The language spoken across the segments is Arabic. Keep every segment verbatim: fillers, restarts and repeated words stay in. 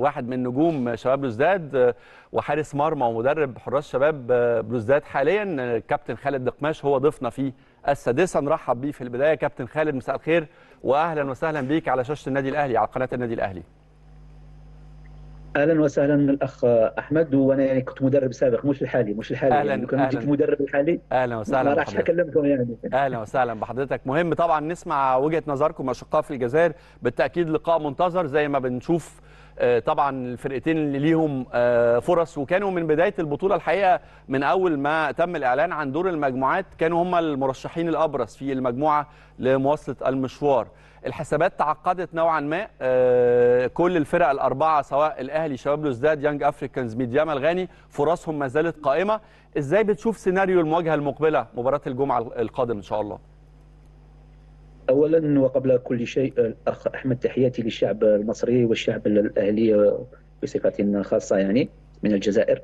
واحد من نجوم شباب بلوزداد وحارس مرمى ومدرب حراس شباب بلوزداد حاليا، الكابتن خالد دقماش، هو ضيفنا في السادسه. نرحب بيه في البدايه. كابتن خالد، مساء الخير واهلا وسهلا بيك على شاشه النادي الاهلي، على قناه النادي الاهلي. اهلا وسهلا الاخ احمد، وانا يعني كنت مدرب سابق مش الحالي مش الحالي اهلا يعني كنت مدرب الحالي. اهلا وسهلا، ما راحش اكلمكم يعني. اهلا وسهلا بحضرتك. مهم طبعا نسمع وجهه نظركم اشقاء في الجزائر، بالتاكيد لقاء منتظر زي ما بنشوف. طبعا الفرقتين اللي ليهم فرص، وكانوا من بدايه البطوله الحقيقه من اول ما تم الاعلان عن دور المجموعات كانوا هم المرشحين الابرز في المجموعه لمواصله المشوار. الحسابات تعقدت نوعا ما، كل الفرق الاربعه سواء الاهلي، شباب بلوزداد، يانج افريكانز، ميديام، الغاني، فرصهم ما زالت قائمه. ازاي بتشوف سيناريو المواجهه المقبله مباراه الجمعه القادم ان شاء الله؟ اولا وقبل كل شيء الاخ احمد، تحياتي للشعب المصري والشعب الاهلي بصفه خاصه يعني من الجزائر.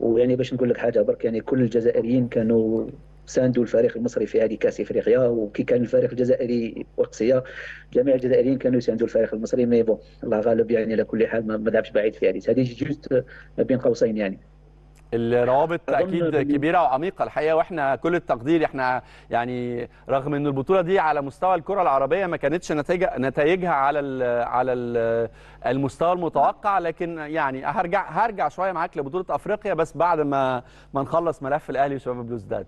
ويعني باش نقول لك حاجه برك، يعني كل الجزائريين كانوا ساندوا الفريق المصري في هذه كاس افريقيا، وكي كان الفريق الجزائري وقصيه جميع الجزائريين كانوا يساندوا الفريق المصري. مي بون الله غالب يعني، على كل حال ما ذهبش بعيد في هذه هذه جوست ما بين قوسين يعني. الروابط اكيد كبيره وعميقه الحقيقه، واحنا كل التقدير احنا يعني رغم ان البطوله دي على مستوى الكره العربيه ما كانتش نتيجه نتائجها على ال على ال المستوى المتوقع، لكن يعني هرجع هرجع شويه معاك لبطوله افريقيا بس بعد ما ما نخلص ملف الاهلي وشباب بلوزداد.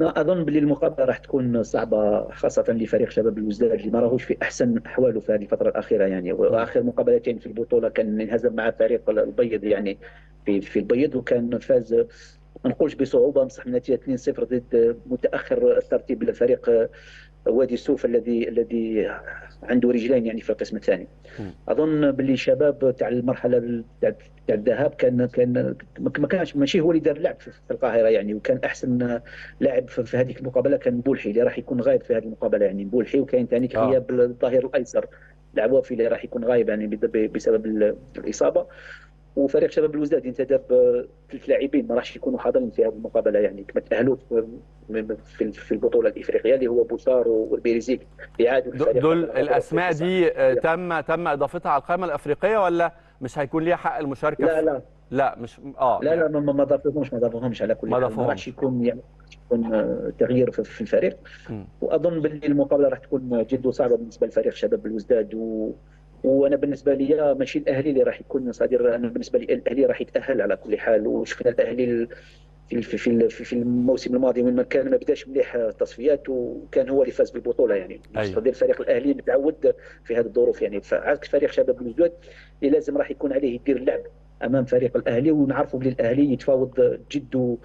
اظن باللي المقابله راح تكون صعبه خاصه لفريق شباب بلوزداد اللي ما راهوش في احسن احواله في هذه الفتره الاخيره يعني، واخر مقابلتين في البطوله كان انهزم مع فريق البيض يعني في في البيض، وكان فاز ما نقولش بصعوبه بصح بنتيجه اثنين صفر ضد متاخر الترتيب لفريق وادي السوف الذي الذي عنده رجلين يعني في القسم الثاني. اظن باللي شباب تاع المرحله تاع الذهاب كان كان ما كانش ماشي هو اللي دار اللعب في القاهره يعني، وكان احسن لاعب في هذيك المقابله كان بولحي اللي راح يكون غايب في هذه المقابله يعني. بولحي وكاين ثاني غياب الظهير الايسر العوافي اللي راح يكون غايب يعني بسبب الاصابه. وفريق شباب بلوزداد انتدب ثلاث لاعبين ما راحش يكونوا حاضرين في هذه المقابله يعني، كما تاهلوا في البطوله الافريقيه اللي هو بوشار وبيريزيك. دول الاسماء دي تم تم اضافتها على القائمه الافريقيه ولا مش هيكون ليها حق المشاركه؟ لا لا لا مش اه لا لا ما ما ضافوهمش ما ضافوهمش على كل حال، ما راحش يكون يعني يكون تغيير في الفريق. واظن باللي المقابله راح تكون جد صعبه بالنسبه لفريق شباب بلوزداد، و وانا بالنسبه لي ماشي الاهلي اللي راح يكون صدير. انا بالنسبه لي الاهلي راح يتاهل على كل حال، وشفنا الاهلي في في في الموسم الماضي من كان ما بداش مليح التصفيات وكان هو اللي فاز بالبطوله يعني. صدير فريق الاهلي متعود في هذه الظروف يعني، فعكس فريق شباب بلوزداد اللي لازم راح يكون عليه يدير اللعب امام فريق الاهلي. ونعرفوا بلي الاهلي يتفاوض جد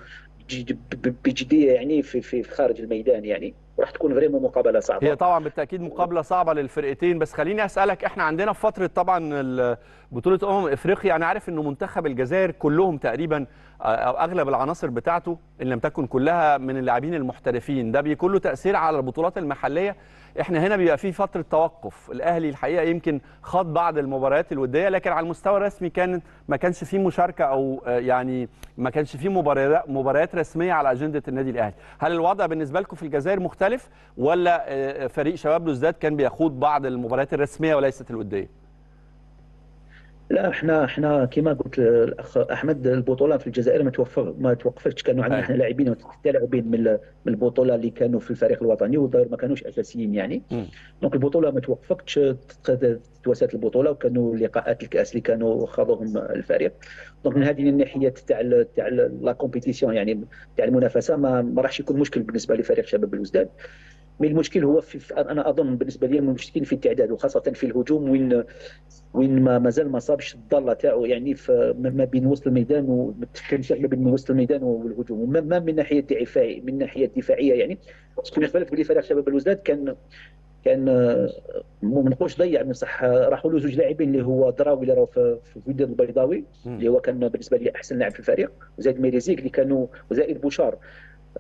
بجديه يعني في في خارج الميدان يعني، وراح تكون فريمون مقابله صعبه. هي طبعا بالتاكيد مقابله صعبه للفرقتين، بس خليني اسالك، احنا عندنا في فتره طبعا بطوله امم افريقيا انا عارف انه منتخب الجزائر كلهم تقريبا او اغلب العناصر بتاعته ان لم تكن كلها من اللاعبين المحترفين، ده بيكون له تاثير على البطولات المحليه. احنا هنا بيبقى في فتره توقف، الاهلي الحقيقه يمكن خاض بعض المباريات الوديه لكن على المستوى الرسمي كان ما كانش في مشاركه او يعني ما كانش في مباريات مباريات رسميه على اجنده النادي الاهلي. هل الوضع بالنسبه لكم في الجزائر مختلف ولا فريق شباب بلوزداد كان بيخوض بعض المباريات الرسميه وليست الوديه؟ لا احنا احنا كما قلت الاخ احمد، البطوله في الجزائر ما توقف ما توقفتش، كانوا عندنا احنا لاعبين ولاعبين من البطوله اللي كانوا في الفريق الوطني والظاهر ما كانوش اساسيين يعني. دونك البطوله ما توقفتش، توسعت البطوله وكانوا لقاءات الكاس اللي كانوا خاضوهم الفريق. دونك من هذه الناحيه تاع تاع لا كومبيتيسيون يعني تاع المنافسه ما راحش يكون مشكل بالنسبه لفريق شباب بلوزداد. مي المشكل هو في انا اظن بالنسبه لي المشكل في التعداد وخاصه في الهجوم، وين وين ما مازال ما صابش الضاله تاعو يعني ما بين وسط الميدان وما بين وسط الميدان والهجوم، وما من ناحيه دفاعيه من ناحيه دفاعيه يعني. خلي بالك بلي فريق شباب بلوزداد كان كان ما نقولش ضيع بصح راحوا له زوج لاعبين اللي هو دراوي اللي راهو في الوداد البيضاوي اللي هو كان بالنسبه لي احسن لاعب في الفريق، وزائد ميريزيك اللي كانوا وزائد بوشار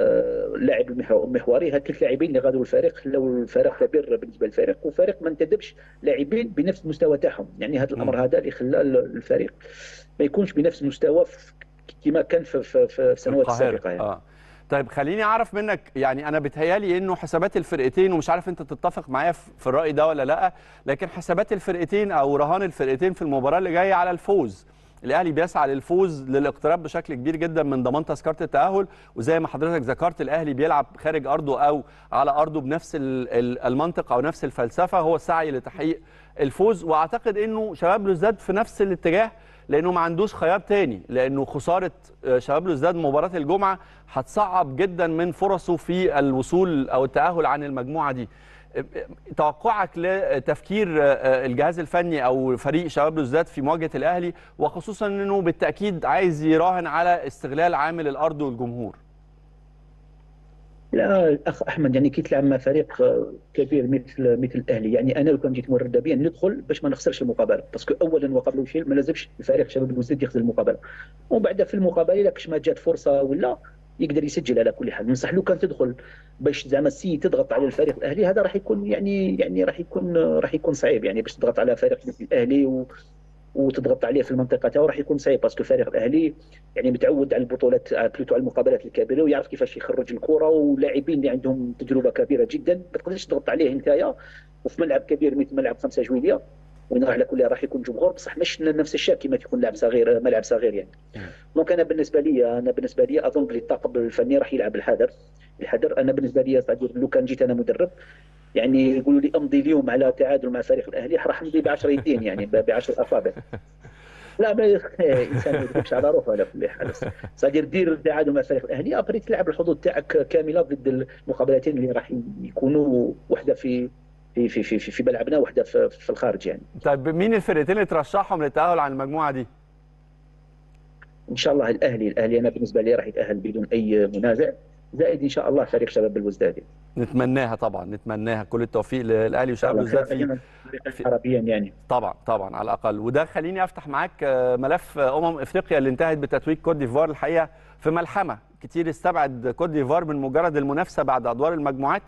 اللاعب المحوري. هاد الثلاث لاعبين اللي غادوا الفريق خلاو الفريق كبير بالنسبه للفريق، والفريق ما انتدبش لاعبين بنفس المستوى تاعهم يعني. هذا الامر هذا اللي خلى الفريق ما يكونش بنفس المستوى كما كان في السنوات السابقه يعني. آه. طيب خليني اعرف منك، يعني انا بتهيالي انه حسابات الفرقتين، ومش عارف انت تتفق معايا في الراي ده ولا لا، لكن حسابات الفرقتين او رهان الفرقتين في المباراه اللي جايه على الفوز. الاهلي بيسعى للفوز، للاقتراب بشكل كبير جدا من ضمان تذكره التاهل، وزي ما حضرتك ذكرت الاهلي بيلعب خارج ارضه او على ارضه بنفس المنطق او نفس الفلسفه، هو السعي لتحقيق الفوز. واعتقد انه شباب بلوزداد في نفس الاتجاه، لانه ما عندوش خيار تاني، لانه خساره شباب بلوزداد مباراه الجمعه هتصعب جدا من فرصه في الوصول او التاهل عن المجموعه دي. توقعك لتفكير الجهاز الفني او فريق شباب بلوزداد في مواجهه الاهلي، وخصوصا انه بالتاكيد عايز يراهن على استغلال عامل الارض والجمهور؟ لا الاخ احمد، يعني كي تلعب مع فريق كبير مثل مثل الاهلي، يعني انا لو كان جيت مرده بيا ندخل باش ما نخسرش المقابله، باسكو اولا وقبل شيء ما لازمش الفريق شباب بلوزداد يخسر المقابله، ومن بعد في المقابله الا كش ما جات فرصه ولا يقدر يسجل. على كل حال ننصح له كان تدخل باش زعما سي تضغط على الفريق الاهلي، هذا راح يكون يعني يعني راح يكون راح يكون صعيب، يعني باش تضغط على فريق الاهلي و وتضغط عليه في المنطقه تاعو راح يكون صعيب، باسكو الفريق الاهلي يعني متعود على البطولات بلوتو على المقابلات الكبيره، ويعرف كيفاش يخرج الكره، ولاعبين اللي عندهم تجربه كبيره جدا ما تقدرش تضغط عليه انتايا وفي ملعب كبير مثل ملعب خمسه جويليه، وين على كل راح يكون جمهور بصح مش نفس الشيء كما تكون لاعب صغير ملعب صغير. يعني دونك انا بالنسبه لي انا بالنسبه لي اظن بلي الطاقم الفني راح يلعب الحذر الحذر. انا بالنسبه لي لو كان جيت انا مدرب، يعني يقولوا لي امضي اليوم على تعادل مع فريق الاهلي راح امضي ب عشرة يدين، يعني ب عشرة اصابع. لا ما الانسان ما يكذبش على روحه على كل حال، صادير دير التعادل مع فريق الاهلي ابري تلعب الحظوظ تاعك كامله ضد المقابلتين اللي راح يكونوا وحده في في في في, في ملعبنا وحده في, في الخارج. يعني طيب مين الفرقتين اللي ترشحهم للتاهل عن المجموعه دي؟ ان شاء الله الاهلي الاهلي انا بالنسبه لي راح يتاهل بدون اي منازع، زائد ان شاء الله فريق شباب بلوزداد. نتمناها طبعا، نتمناها كل التوفيق للاهلي وشباب بلوزداد في, في عربيا يعني طبعا طبعا على الاقل. وده خليني افتح معاك ملف امم افريقيا اللي انتهت بتتويج كوت ديفوار الحقيقه في ملحمه، كتير استبعد كوت ديفوار من مجرد المنافسه بعد ادوار المجموعات،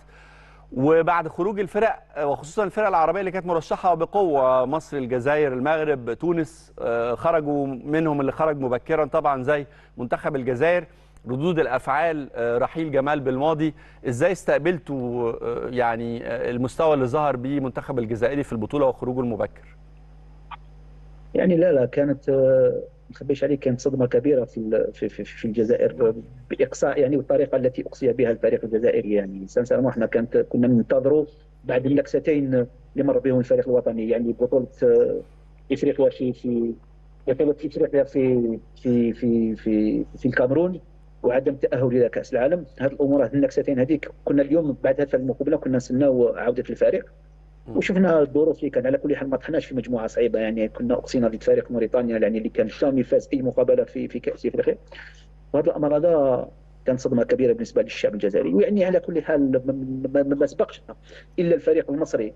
وبعد خروج الفرق وخصوصا الفرق العربيه اللي كانت مرشحه بقوه، مصر الجزائر المغرب تونس، خرجوا منهم اللي خرج مبكرا طبعا زي منتخب الجزائر. ردود الافعال، رحيل جمال بالماضي، ازاي استقبلتوا يعني المستوى اللي ظهر به منتخب الجزائري في البطوله وخروجه المبكر؟ يعني لا لا كانت ما نخبيش عليك كانت صدمه كبيره في في في الجزائر باقصاء، يعني والطريقه التي اقصي بها الفريق الجزائري. يعني سانسيرمون احنا كانت كنا ننتظروا بعد النكستين اللي مر بهم الفريق الوطني، يعني بطوله افريقيا في في بطوله افريقيا في في في في في الكاميرون، وعدم التاهل الى كاس العالم. هذه الامور هذه النكستين هذيك كنا اليوم بعد هذه المقابله كنا نستناو عوده الفريق، وشفنا الظروف اللي كان. على كل حال ما طحناش في مجموعه صعيبه، يعني كنا اقصينا ضد فريق موريتانيا يعني اللي كان شامي فاز اي مقابله في في كاس افريقيا، وهذا الامر هذا كان صدمه كبيره بالنسبه للشعب الجزائري. ويعني على كل حال ما سبقش الا الفريق المصري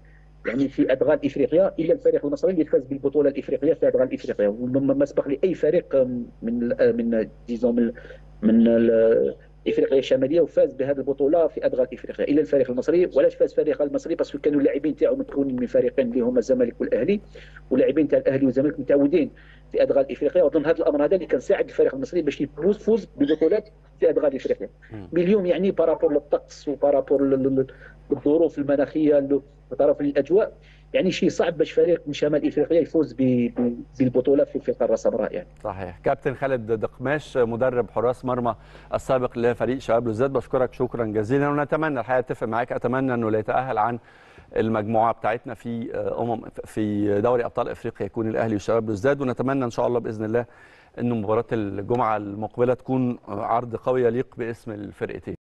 يعني في ادغال افريقيا، الا الفريق المصري اللي فاز بالبطوله الافريقيه في ادغال افريقيا، وما سبق لاي فريق من من ديزون من افريقيا الشماليه وفاز بهذه البطوله في ادغال افريقيا الا الفريق المصري. ولاش فاز الفريق المصري؟ باسكو كانوا اللاعبين تاعو متكونين من فريقين اللي هما الزمالك والاهلي، واللاعبين تاع الاهلي والزمالك متعودين في ادغال افريقيا، واظن هذا الامر هذا اللي كان ساعد الفريق المصري باش يفوز فوز ببطولات في ادغال افريقيا. اليوم يعني بارابور للطقس وبارابور للظروف المناخيه وطرف الاجواء، يعني شيء صعب باش فريق من شمال افريقيا يفوز بالبطوله في القاره السمراء. يعني صحيح. كابتن خالد دقماش مدرب حراس مرمى السابق لفريق شباب بلوزداد، بشكرك شكرا جزيلا، ونتمنى الحقيقه اتفق معاك، اتمنى انه لا يتاهل عن المجموعه بتاعتنا في امم في دوري ابطال افريقيا يكون الاهلي وشباب بلوزداد، ونتمنى ان شاء الله باذن الله انه مباراه الجمعه المقبله تكون عرض قوي يليق باسم الفرقتين.